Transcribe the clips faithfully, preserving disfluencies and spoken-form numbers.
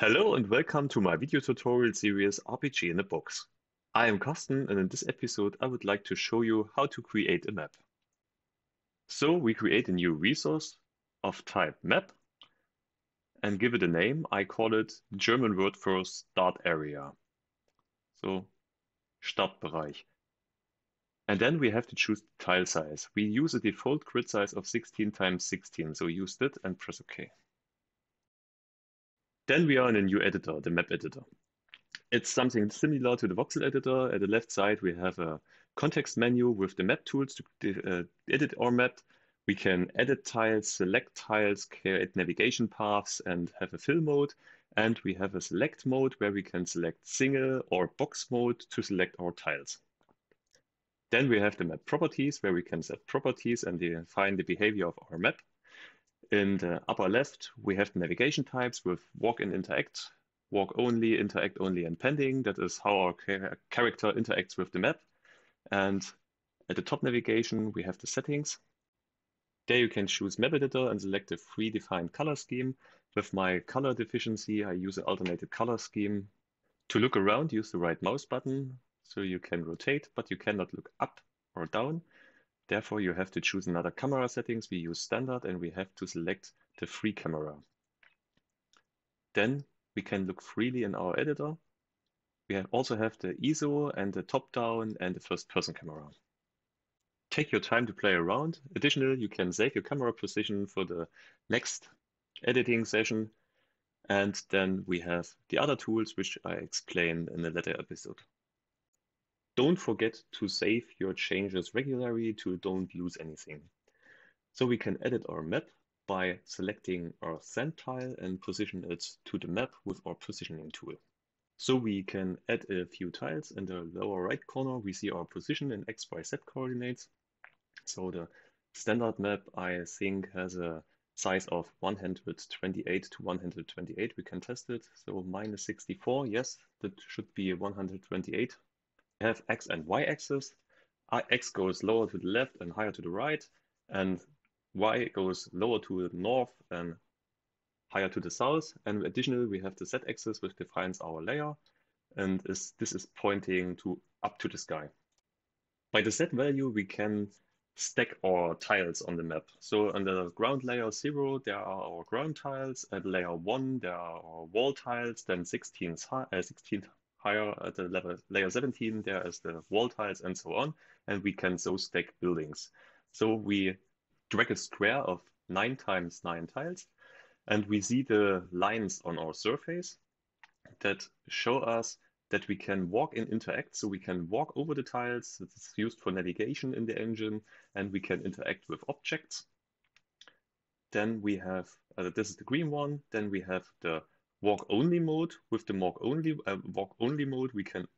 Hello and welcome to my video tutorial series R P G in a Box. I am Karsten and in this episode I would like to show you how to create a map. So we create a new resource of type map and give it a name. I call it German word for start area. So Stadtbereich. And then we have to choose the tile size. We use a default grid size of sixteen by sixteen. So use that and press OK. Then we are in a new editor, the map editor. It's something similar to the voxel editor. At the left side, we have a context menu with the map tools to uh, edit our map. We can edit tiles, select tiles, create navigation paths, and have a fill mode. And we have a select mode where we can select single or box mode to select our tiles. Then we have the map properties where we can set properties and define the behavior of our map. In the upper left, we have the navigation types with walk and interact, walk only, interact only, and pending. That is how our character interacts with the map. And at the top navigation, we have the settings. There you can choose map editor and select a predefined color scheme. With my color deficiency, I use an alternated color scheme. To look around, use the right mouse button. So you can rotate, but you cannot look up or down. Therefore, you have to choose another camera settings. We use standard and we have to select the free camera. Then we can look freely in our editor. We have also have the I S O and the top down and the first person camera. Take your time to play around. Additionally, you can save your camera position for the next editing session. And then we have the other tools, which I explain in a later episode. Don't forget to save your changes regularly to don't lose anything. So we can edit our map by selecting our sand tile and position it to the map with our positioning tool. So we can add a few tiles. In the lower right corner, we see our position in X Y Z coordinates. So the standard map, I think, has a size of one hundred twenty-eight to one hundred twenty-eight. We can test it. So minus sixty-four, yes, that should be one hundred twenty-eight. We have X and Y axis. X goes lower to the left and higher to the right, and Y goes lower to the north and higher to the south. And additionally, we have the Z axis, which defines our layer, and is, this is pointing to up to the sky. By the Z value, we can stack our tiles on the map. So under ground layer zero, there are our ground tiles. At layer one, there are our wall tiles. Then sixteen, uh, sixteen. Higher at the level layer seventeen, there is the wall tiles and so on, and we can so stack buildings. So we drag a square of nine times nine tiles, and we see the lines on our surface that show us that we can walk and interact. So we can walk over the tiles. It's used for navigation in the engine, and we can interact with objects. Then we have uh, this is the green one. Then we have the walk only mode. With the walk only uh, walk only mode, we can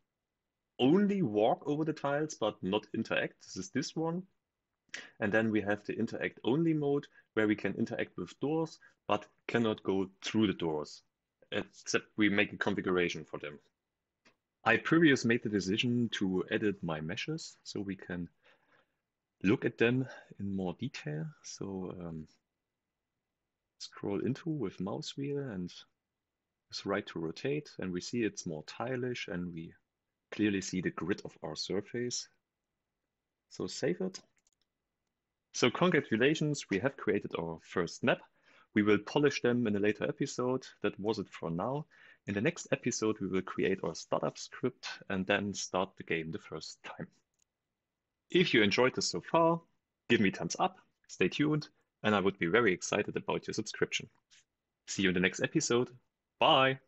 only walk over the tiles but not interact. This is this one. And then we have the interact only mode, where we can interact with doors but cannot go through the doors, except we make a configuration for them. I previously made the decision to edit my meshes so we can look at them in more detail. So um, scroll into with mouse wheel and is right to rotate, and we see it's more tileish, and we clearly see the grid of our surface. So save it. So congratulations, we have created our first map. We will polish them in a later episode. That was it for now. In the next episode, we will create our startup script and then start the game the first time. If you enjoyed this so far, give me thumbs up, stay tuned, and I would be very excited about your subscription. See you in the next episode. Bye.